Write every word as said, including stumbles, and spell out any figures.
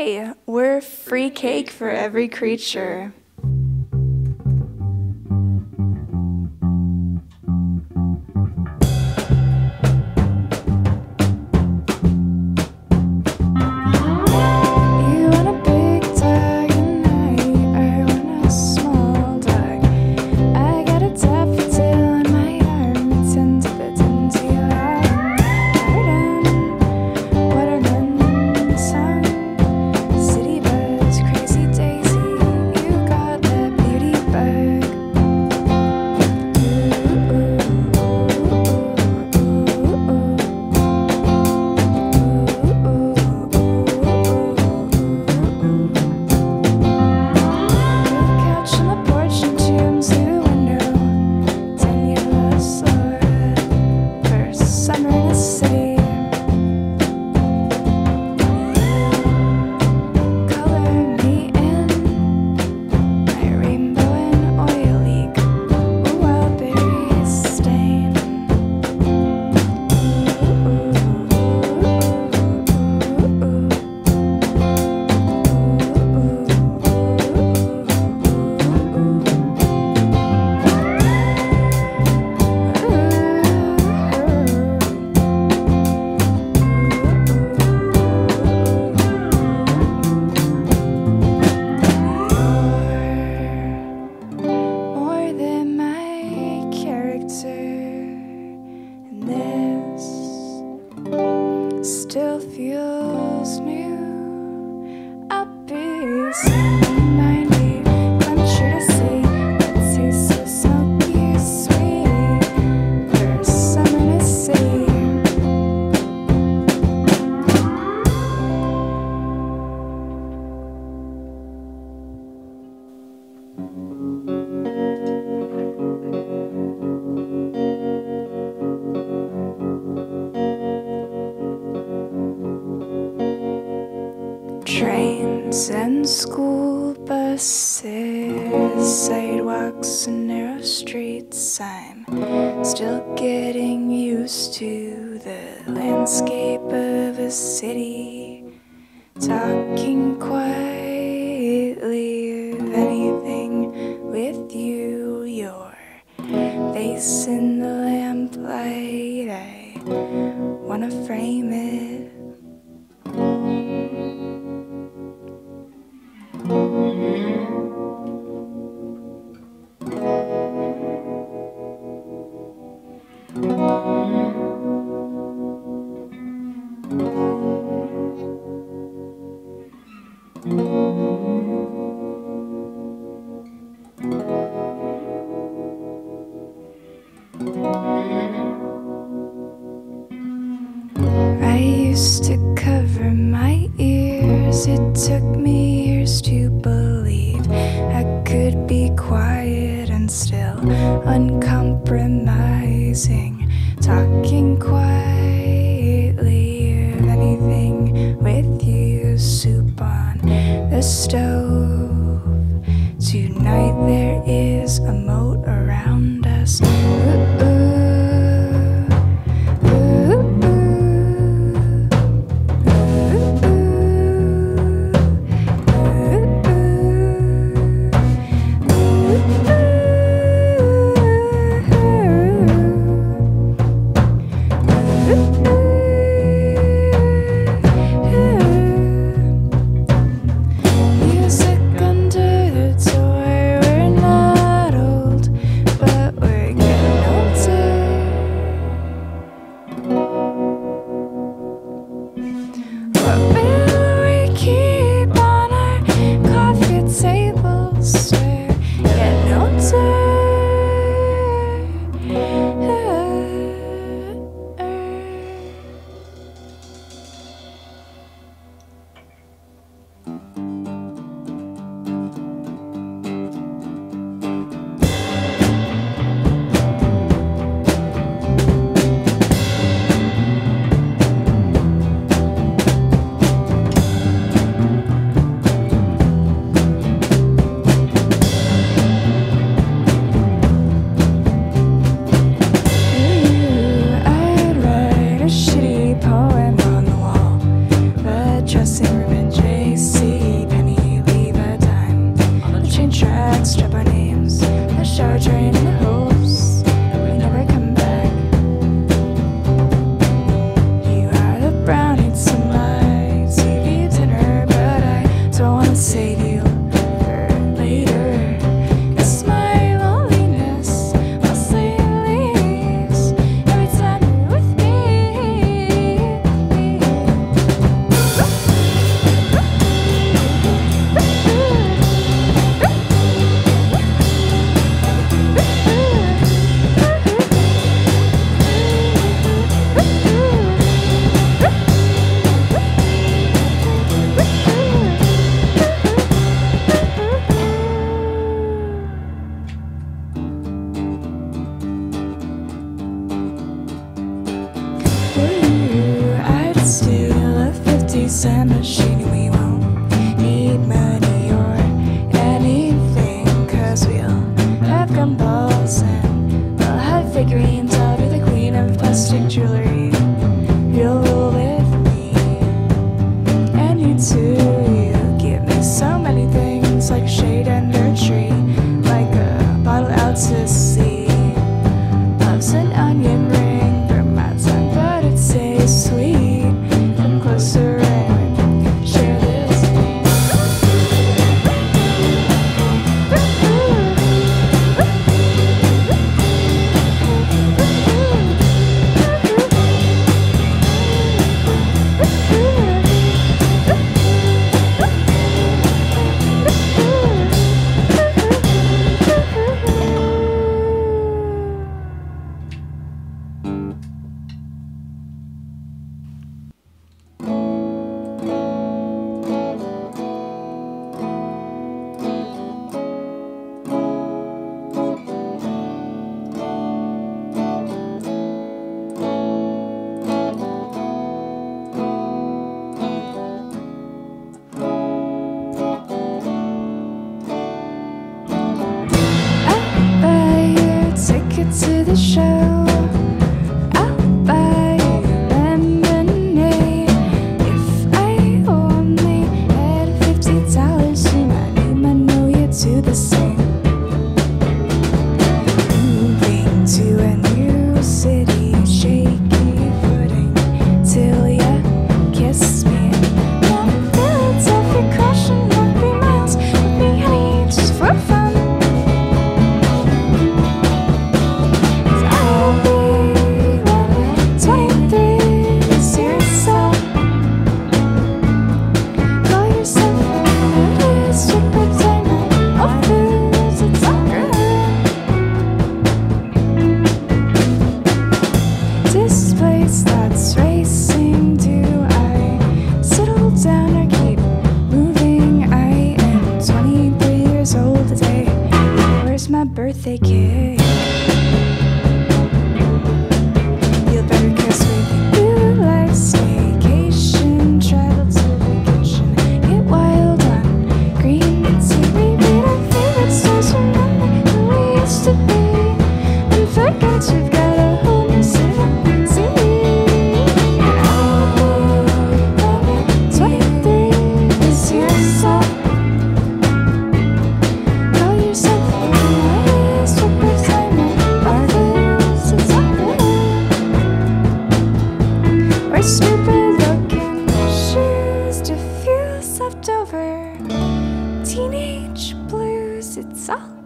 Hey, we're Free Cake For Every Creature. Still feels new. I'll be soon. Trains and school buses, sidewalks and narrow streets. I'm still getting used to the landscape of a city. Talking quietly of anything with you. Your face in the lamplight, I wanna frame it. To cover my ears, it took me years to believe I could be quiet and still uncompromising. Talking quietly of anything with you. Soup on the stove. Tonight there is a moat around us. Ooh, ooh. Ooh. space and machine. We won't need money or anything, cause we'll have gumballs and we'll have figurines. I'll be the queen of plastic jewelry. You'll roll with me, and you too. You give me so many things, like shade under a tree, like a bottle out to sea. Love's an onion ring, reminds them that it stays sweet. Closer and share this. To the show, I'll buy you lemonade. If I only had fifty dollars, you might name, I know you do the same. Moving to a new city, shaky footing till you kiss me. Now that's every question that reminds me, honey, just for fun. My birthday cake. You'll better kiss with you like staycation. Travel to vacation, get wild on green tea. We made our favorite stars, remember who we used to be. And forget you've got a whole new city. twenty-three is your song. Call yourself over teenage blues, it's all